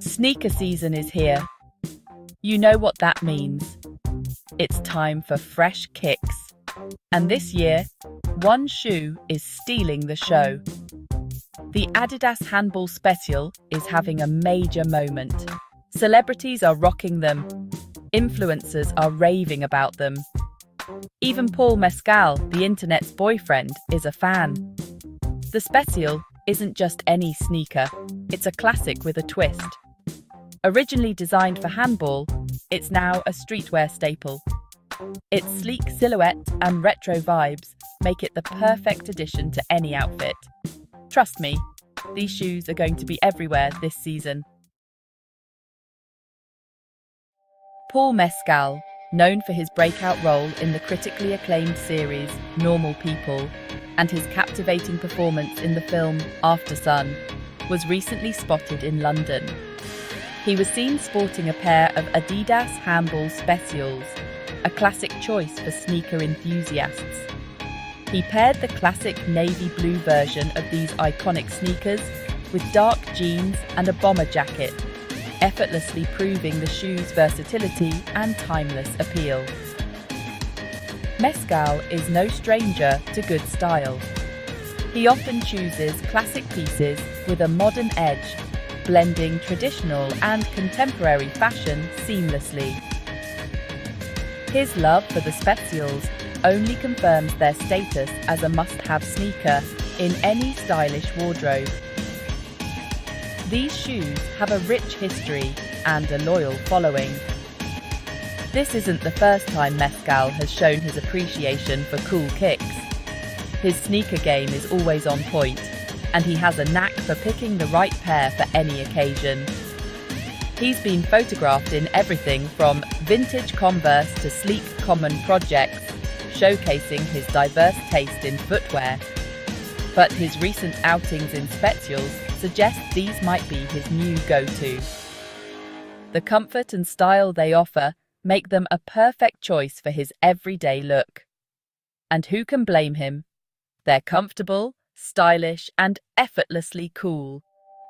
Sneaker season is here. You know what that means. It's time for fresh kicks. And this year, one shoe is stealing the show. The Adidas Handball Spezial is having a major moment. Celebrities are rocking them. Influencers are raving about them. Even Paul Mescal, the internet's boyfriend, is a fan. The Spezial isn't just any sneaker, it's a classic with a twist. Originally designed for handball, it's now a streetwear staple. Its sleek silhouette and retro vibes make it the perfect addition to any outfit. Trust me, these shoes are going to be everywhere this season. Paul Mescal, known for his breakout role in the critically acclaimed series Normal People and his captivating performance in the film Aftersun, was recently spotted in London. He was seen sporting a pair of Adidas Handball Spezials, a classic choice for sneaker enthusiasts. He paired the classic navy blue version of these iconic sneakers with dark jeans and a bomber jacket, effortlessly proving the shoe's versatility and timeless appeal. Mescal is no stranger to good style. He often chooses classic pieces with a modern edge, blending traditional and contemporary fashion seamlessly. His love for the Spezials only confirms their status as a must-have sneaker in any stylish wardrobe. These shoes have a rich history and a loyal following. This isn't the first time Mescal has shown his appreciation for cool kicks. His sneaker game is always on point, and he has a knack for picking the right pair for any occasion. He's been photographed in everything from vintage Converse to sleek Common Projects, showcasing his diverse taste in footwear. But his recent outings in Spezials suggest these might be his new go-to. The comfort and style they offer make them a perfect choice for his everyday look. And who can blame him? They're comfortable, stylish, and effortlessly cool.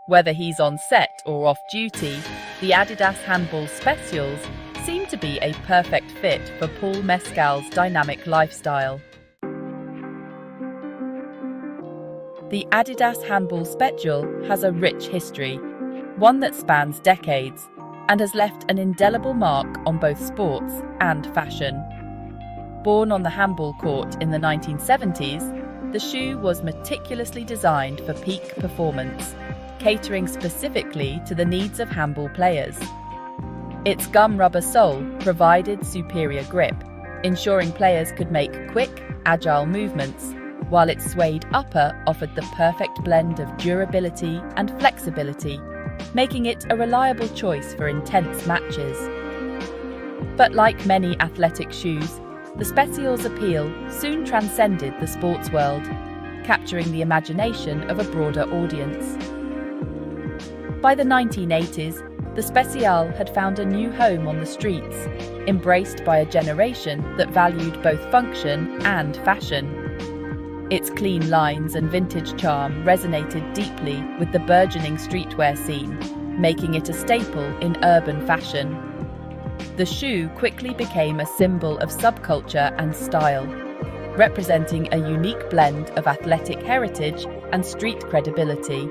Whether he's on set or off duty, the Adidas Handball Spezials seem to be a perfect fit for Paul Mescal's dynamic lifestyle. The Adidas Handball Spezial has a rich history, one that spans decades, and has left an indelible mark on both sports and fashion. Born on the handball court in the 1970s, the shoe was meticulously designed for peak performance, catering specifically to the needs of handball players. Its gum rubber sole provided superior grip, ensuring players could make quick, agile movements, while its suede upper offered the perfect blend of durability and flexibility, making it a reliable choice for intense matches. But like many athletic shoes, the Spezial's appeal soon transcended the sports world, capturing the imagination of a broader audience. By the 1980s, the Spezial had found a new home on the streets, embraced by a generation that valued both function and fashion. Its clean lines and vintage charm resonated deeply with the burgeoning streetwear scene, making it a staple in urban fashion. The shoe quickly became a symbol of subculture and style, representing a unique blend of athletic heritage and street credibility.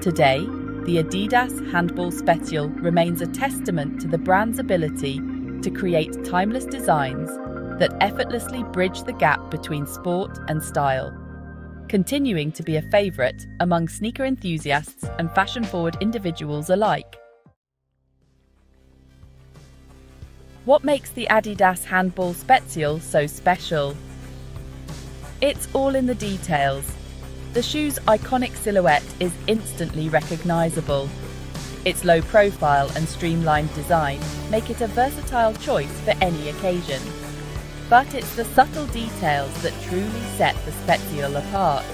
Today, the Adidas Handball Spezial remains a testament to the brand's ability to create timeless designs that effortlessly bridge the gap between sport and style, continuing to be a favourite among sneaker enthusiasts and fashion-forward individuals alike. What makes the Adidas Handball Spezial so special? It's all in the details. The shoe's iconic silhouette is instantly recognisable. Its low profile and streamlined design make it a versatile choice for any occasion. But it's the subtle details that truly set the Spezial apart.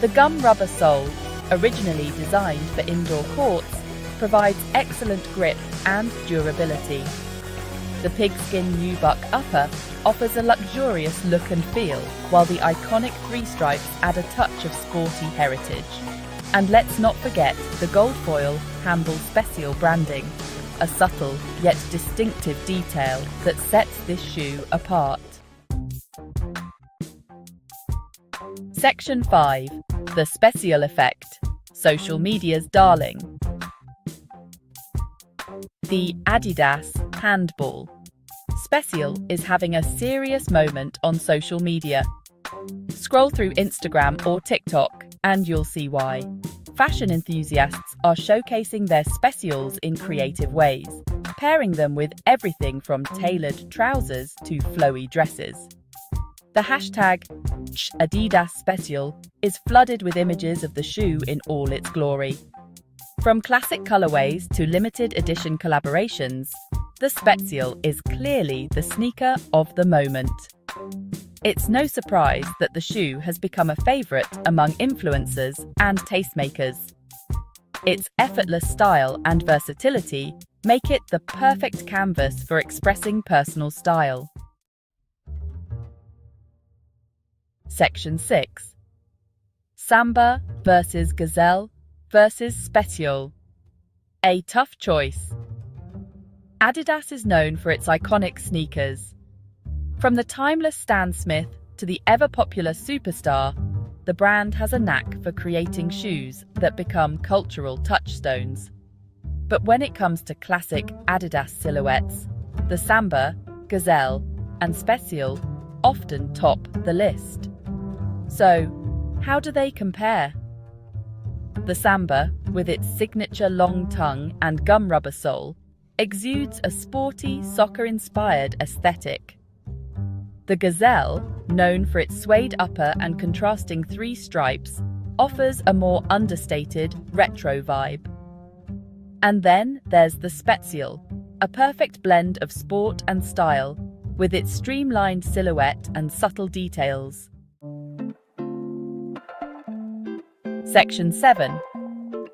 The gum rubber sole, originally designed for indoor courts, provides excellent grip and durability. The pigskin nubuck upper offers a luxurious look and feel, while the iconic three stripes add a touch of sporty heritage. And let's not forget the gold foil Handball Spezial branding, a subtle yet distinctive detail that sets this shoe apart. Section 5. The Spezial Effect, social media's darling. The Adidas Handball Spezial is having a serious moment on social media. Scroll through Instagram or TikTok and you'll see why. Fashion enthusiasts are showcasing their Spezials in creative ways, pairing them with everything from tailored trousers to flowy dresses. The hashtag Adidas Spezial is flooded with images of the shoe in all its glory. From classic colorways to limited edition collaborations, the Spezial is clearly the sneaker of the moment. It's no surprise that the shoe has become a favorite among influencers and tastemakers. Its effortless style and versatility make it the perfect canvas for expressing personal style. Section 6. Samba vs Gazelle vs Spezial. A tough choice. Adidas is known for its iconic sneakers. From the timeless Stan Smith to the ever-popular superstar, the brand has a knack for creating shoes that become cultural touchstones. But when it comes to classic Adidas silhouettes, the Samba, Gazelle, and Spezial often top the list. So, how do they compare? The Samba, with its signature long tongue and gum rubber sole, exudes a sporty, soccer-inspired aesthetic. The Gazelle, known for its suede upper and contrasting three stripes, offers a more understated, retro vibe. And then there's the Spezial, a perfect blend of sport and style, with its streamlined silhouette and subtle details. Section 7.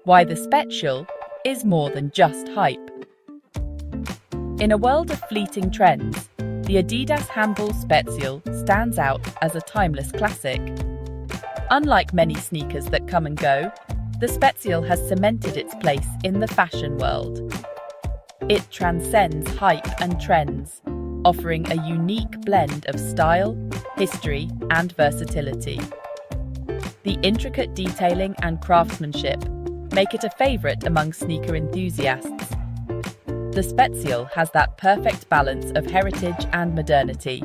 Why the Spezial is more than just hype. In a world of fleeting trends, the Adidas Handball Spezial stands out as a timeless classic. Unlike many sneakers that come and go, the Spezial has cemented its place in the fashion world. It transcends hype and trends, offering a unique blend of style, history, and versatility. The intricate detailing and craftsmanship make it a favorite among sneaker enthusiasts. The Spezial has that perfect balance of heritage and modernity,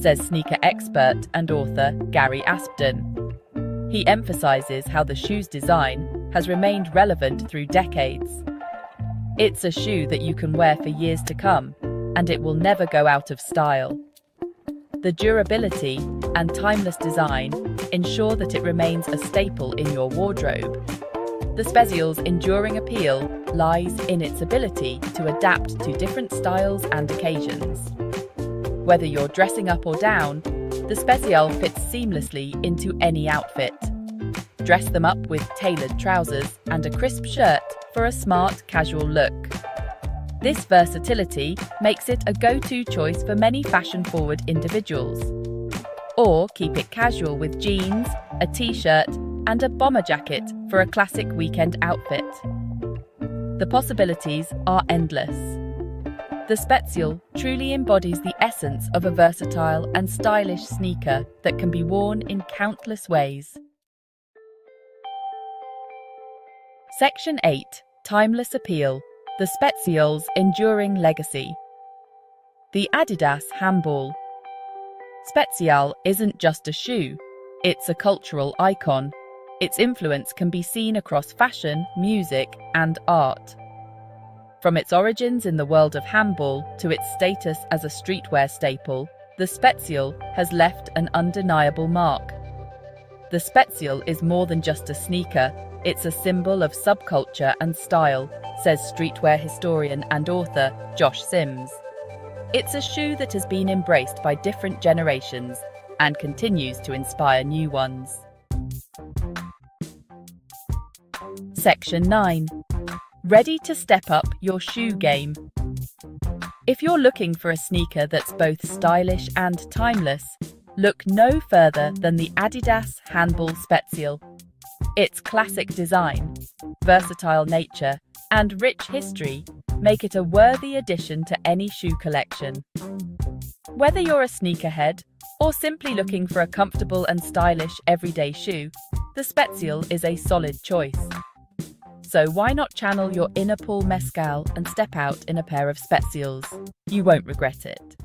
says sneaker expert and author Gary Aspden. He emphasizes how the shoe's design has remained relevant through decades. It's a shoe that you can wear for years to come, and it will never go out of style. The durability and timeless design ensure that it remains a staple in your wardrobe. The Spezial's enduring appeal lies in its ability to adapt to different styles and occasions. Whether you're dressing up or down, the Spezial fits seamlessly into any outfit. Dress them up with tailored trousers and a crisp shirt for a smart, casual look. This versatility makes it a go-to choice for many fashion-forward individuals. Or keep it casual with jeans, a t-shirt, and a bomber jacket for a classic weekend outfit. The possibilities are endless. The Spezial truly embodies the essence of a versatile and stylish sneaker that can be worn in countless ways. Section 8. Timeless Appeal. The Spezial's enduring legacy. The Adidas Handball Spezial isn't just a shoe, it's a cultural icon. Its influence can be seen across fashion, music, and art. From its origins in the world of handball to its status as a streetwear staple, the Spezial has left an undeniable mark. The Spezial is more than just a sneaker, it's a symbol of subculture and style, says streetwear historian and author Josh Sims. It's a shoe that has been embraced by different generations and continues to inspire new ones. Section 9. Ready to step up your shoe game. If you're looking for a sneaker that's both stylish and timeless, look no further than the Adidas Handball Spezial. Its classic design, versatile nature, and rich history make it a worthy addition to any shoe collection. Whether you're a sneakerhead or simply looking for a comfortable and stylish everyday shoe, the Spezial is a solid choice. So why not channel your inner Paul Mescal and step out in a pair of Spezials? You won't regret it.